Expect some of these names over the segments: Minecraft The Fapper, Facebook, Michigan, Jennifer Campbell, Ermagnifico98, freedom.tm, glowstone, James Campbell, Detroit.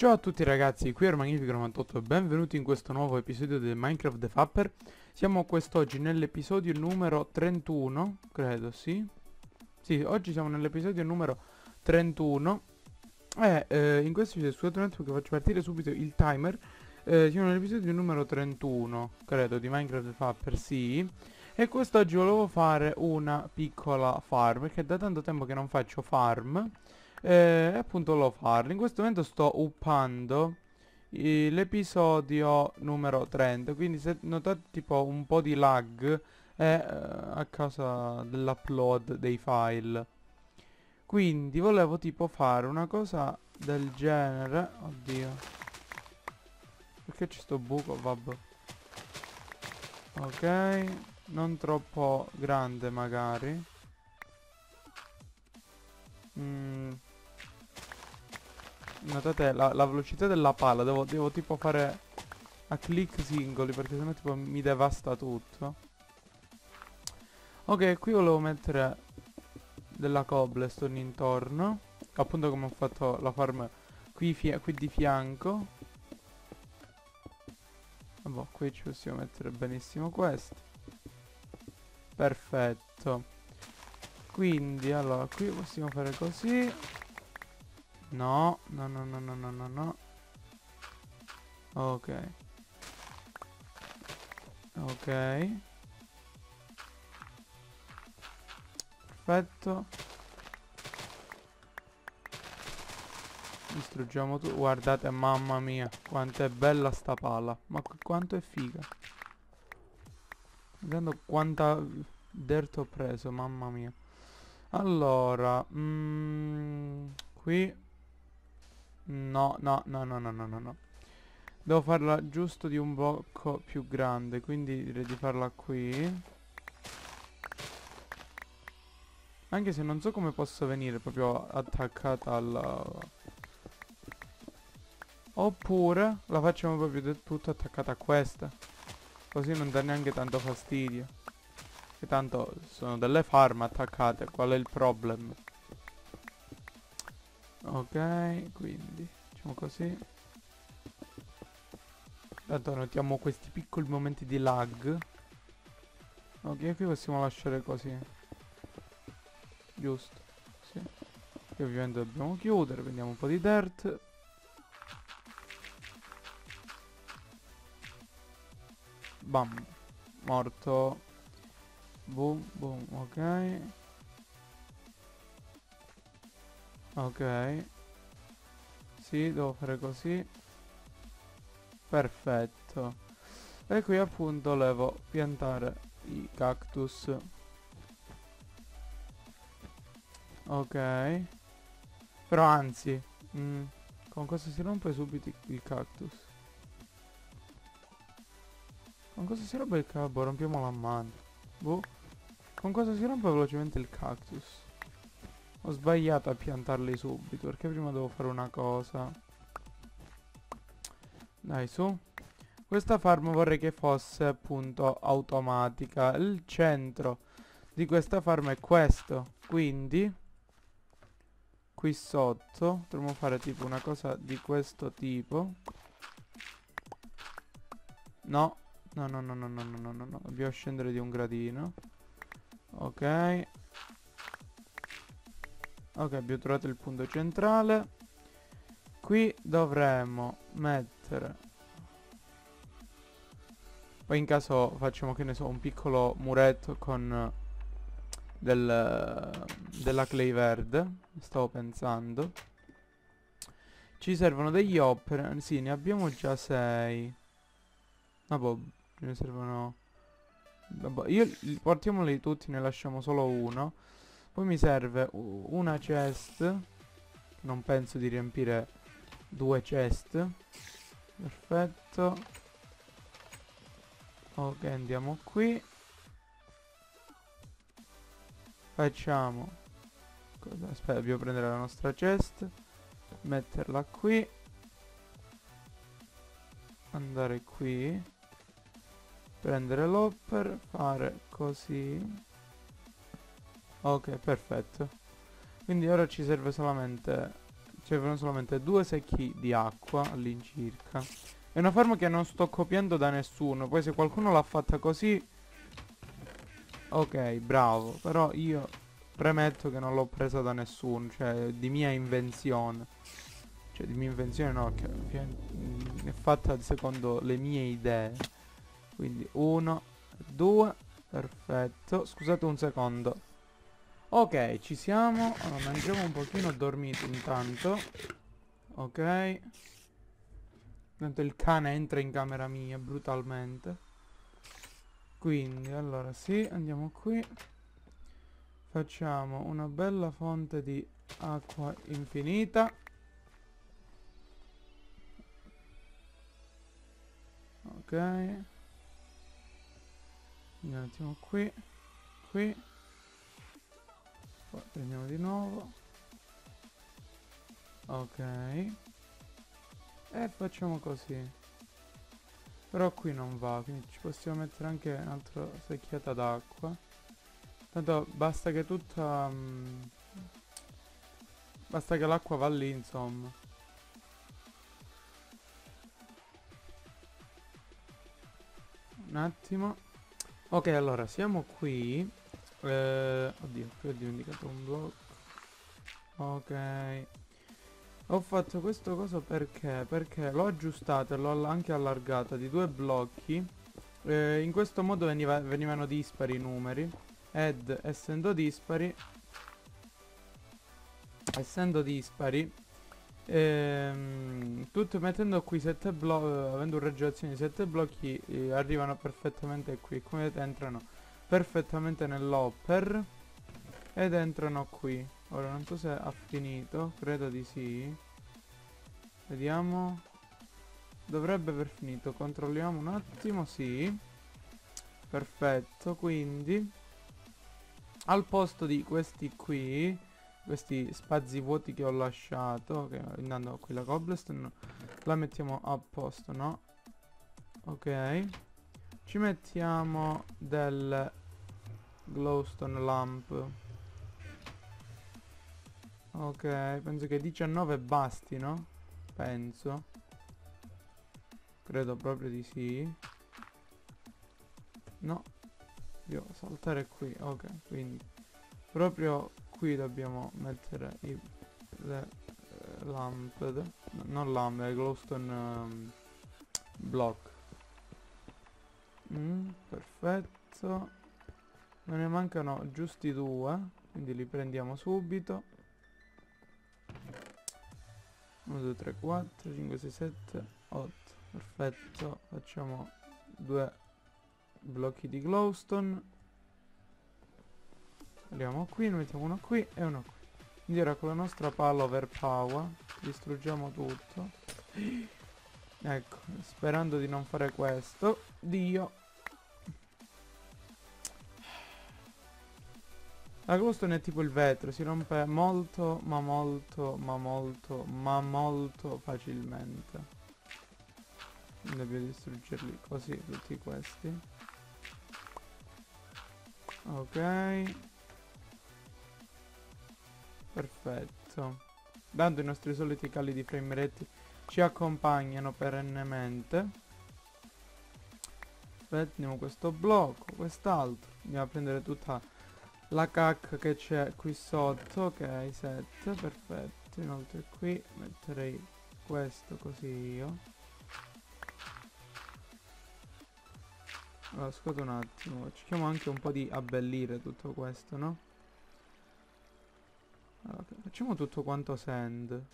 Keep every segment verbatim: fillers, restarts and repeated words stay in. Ciao a tutti ragazzi, qui è Ermagnifico novantotto e benvenuti in questo nuovo episodio del Minecraft The Fapper. Siamo quest'oggi nell'episodio numero trentuno, credo, sì. Sì, oggi siamo nell'episodio numero trentuno. E eh, in questo video, scusate un attimo che faccio partire subito il timer. eh, Siamo nell'episodio numero trentuno, credo, di Minecraft The Fapper, sì. E quest'oggi volevo fare una piccola farm, perché da tanto tempo che non faccio farm. E appunto lo farlo. In questo momento sto uppando l'episodio numero trenta, quindi se notate tipo un po' di lag è uh, a causa dell'upload dei file. Quindi volevo tipo fare una cosa del genere. Oddio, perché c'è sto buco? Vabbè. Ok, non troppo grande magari. mm. Notate la, la velocità della palla. Devo, devo tipo fare a click singoli, perché sennò tipo mi devasta tutto. Ok, qui volevo mettere della cobblestone intorno, appunto come ho fatto la farm qui, qui di fianco. Boh, qui ci possiamo mettere benissimo questo. Perfetto. Quindi allora qui possiamo fare così. No, no, no, no, no, no, no, no. Ok. Ok. Perfetto. Distruggiamo tutto. Guardate, mamma mia, quanto è bella sta pala. Ma qu quanto è figa. Guardando quanta dirt ho preso, mamma mia. Allora, mm, qui... No, no, no, no, no, no, no. Devo farla giusto di un blocco più grande, quindi direi di farla qui. Anche se non so come posso venire proprio attaccata alla... Oppure la facciamo proprio del tutto attaccata a questa. Così non dà neanche tanto fastidio. Che tanto sono delle farm attaccate, qual è il problema? Ok, quindi facciamo così. Tanto notiamo questi piccoli momenti di lag. Ok, qui possiamo lasciare così. Giusto, sì. Qui ovviamente dobbiamo chiudere, prendiamo un po' di dirt. Bam, morto. Boom, boom, ok. Ok. Sì, devo fare così. Perfetto. E qui appunto devo piantare i cactus. Ok. Però anzi, mh, con cosa si rompe subito il cactus? Con cosa si rompe il cavo? Rompiamo la mano. Boh. Con cosa si rompe velocemente il cactus? Ho sbagliato a piantarli subito, perché prima devo fare una cosa. Dai, su. Questa farm vorrei che fosse appunto automatica. Il centro di questa farm è questo. Quindi qui sotto dovremmo fare tipo una cosa di questo tipo. No, no, no, no, no, no, no, no, no. Dobbiamo scendere di un gradino. Ok. Ok, abbiamo trovato il punto centrale. Qui dovremmo mettere... Poi in caso facciamo, che ne so, un piccolo muretto con del, della clay verde. Stavo pensando. Ci servono degli hopper. Sì, ne abbiamo già sei. Ma boh, ce ne servono... Vabbè, io portiamoli tutti, ne lasciamo solo uno. Poi mi serve una chest. Non penso di riempire due chest. Perfetto. Ok, andiamo qui. Facciamo... Aspetta, dobbiamo prendere la nostra chest, metterla qui, andare qui, prendere l'hopper, fare così. Ok, perfetto. Quindi ora ci serve solamente c'erano solamente due secchi di acqua all'incirca. È una farm che non sto copiando da nessuno, poi se qualcuno l'ha fatta così, ok, bravo, però io premetto che non l'ho presa da nessuno, cioè di mia invenzione. Cioè di mia invenzione no, che è fatta secondo le mie idee. Quindi uno, due, perfetto. Scusate un secondo. Ok, ci siamo. Allora, mangiamo un pochino, ho dormito intanto. Ok. Intanto il cane entra in camera mia brutalmente. Quindi, allora, sì, andiamo qui. Facciamo una bella fonte di acqua infinita. Ok. Andiamo un attimo qui. Qui. Poi prendiamo di nuovo. Ok. E facciamo così. Però qui non va, quindi ci possiamo mettere anche un'altra secchiata d'acqua. Tanto basta che tutta... Um, basta che l'acqua va lì, insomma. Un attimo. Ok, allora, siamo qui. Eh, oddio, qui ho dimenticato un blocco. Ok. Ho fatto questo coso perché? Perché l'ho aggiustata e l'ho anche allargata di due blocchi. Eh, in questo modo veniva, venivano dispari i numeri. Ed essendo dispari... Essendo dispari... Ehm, tutto mettendo qui sette blocchi... Avendo un raggio d'azione di sette blocchi, eh, arrivano perfettamente qui. Come vedete entrano perfettamente nell'hopper. Ed entrano qui. Ora non so se ha finito, credo di sì. Vediamo. Dovrebbe aver finito, controlliamo un attimo, sì. Perfetto, quindi al posto di questi qui, questi spazi vuoti che ho lasciato, che okay, andando qui la cobblestone la mettiamo a posto, no? Ok. Ci mettiamo del glowstone lamp. Ok, penso che diciannove bastino. Penso. Credo proprio di sì. No, devo saltare qui. Ok, quindi proprio qui dobbiamo mettere i, le lampade. No, non lampade, glowstone um, block. mm, Perfetto. Me ne mancano giusti due, quindi li prendiamo subito. Uno, due, tre, quattro, cinque, sei, sette, otto. Perfetto. Facciamo due blocchi di glowstone. Arriviamo qui, ne mettiamo uno qui e uno qui. Quindi ora con la nostra palla overpower distruggiamo tutto. Ecco, sperando di non fare questo. Dio. La glowstone è tipo il vetro, si rompe molto, ma molto, ma molto, ma molto facilmente. Dobbiamo distruggerli così, tutti questi. Ok. Perfetto. Dando i nostri soliti cali di framerate ci accompagnano perennemente. Prendiamo questo blocco, quest'altro. Andiamo a prendere tutta... la cacca che c'è qui sotto. Ok, sette, perfetto. Inoltre qui metterei questo così io. Allora, scusa un attimo, cerchiamo anche un po' di abbellire tutto questo, no? Allora, facciamo tutto quanto sand.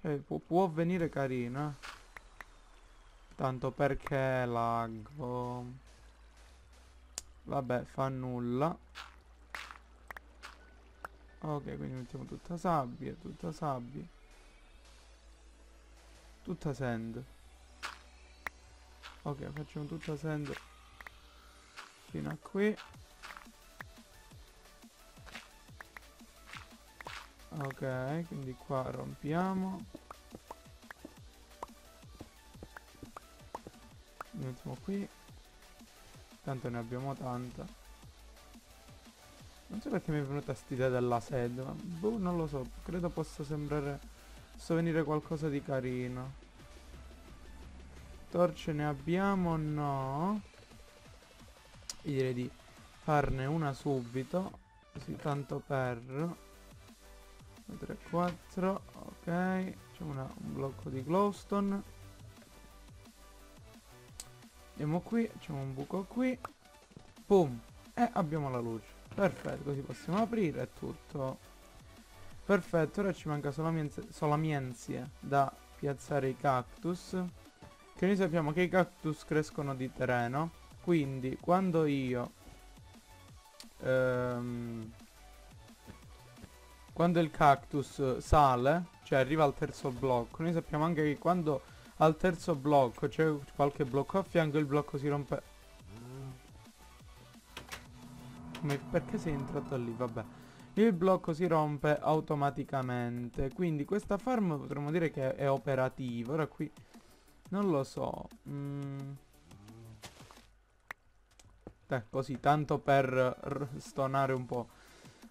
Cioè può, può venire carina. Tanto perché laggo. Vabbè, fa nulla. Ok, quindi mettiamo tutta sabbia, tutta sabbia. Tutta sand. Ok, facciamo tutta sand fino a qui. Ok, quindi qua rompiamo. Lo mettiamo qui. Tanto ne abbiamo tanta. Non so perché mi è venuta st'idea della sed, ma boh, non lo so, credo possa sembrare possa venire qualcosa di carino. Torce ne abbiamo? No. Io direi di farne una subito, così tanto per tre quattro. Ok, facciamo una, un blocco di glowstone. Andiamo qui, facciamo un buco qui, boom, e abbiamo la luce. Perfetto, così possiamo aprire e tutto. Perfetto, ora ci manca solamente da piazzare i cactus, che noi sappiamo che i cactus crescono di terreno, quindi quando io ehm, quando il cactus sale, cioè arriva al terzo blocco, noi sappiamo anche che quando al terzo blocco c'è cioè qualche blocco a fianco, il blocco si rompe. Come, perché sei entrato lì? Vabbè, il blocco si rompe automaticamente, quindi questa farm potremmo dire che è operativa. Ora qui non lo so. mm. Eh, così tanto per stonare un po'.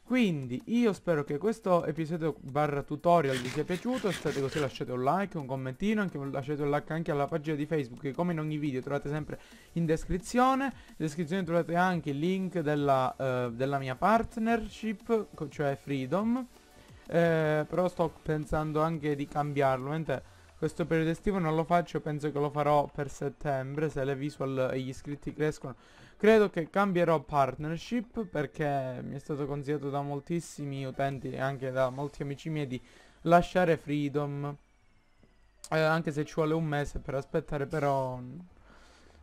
Quindi io spero che questo episodio barra tutorial vi sia piaciuto. Se state così lasciate un like, un commentino, anche, lasciate un like anche alla pagina di Facebook, che come in ogni video trovate sempre in descrizione. In descrizione trovate anche il link della, eh, della mia partnership, cioè Freedom. eh, Però sto pensando anche di cambiarlo. Mentre questo periodo estivo non lo faccio, penso che lo farò per settembre, se le visual e gli iscritti crescono. Credo che cambierò partnership, perché mi è stato consigliato da moltissimi utenti e anche da molti amici miei di lasciare Freedom, eh, anche se ci vuole un mese per aspettare. Però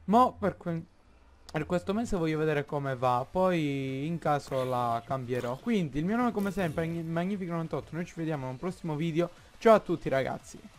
mo per, que per questo mese voglio vedere come va, poi in caso la cambierò. Quindi il mio nome come sempre è Ermagnifico novantotto, noi ci vediamo in un prossimo video. Ciao a tutti ragazzi.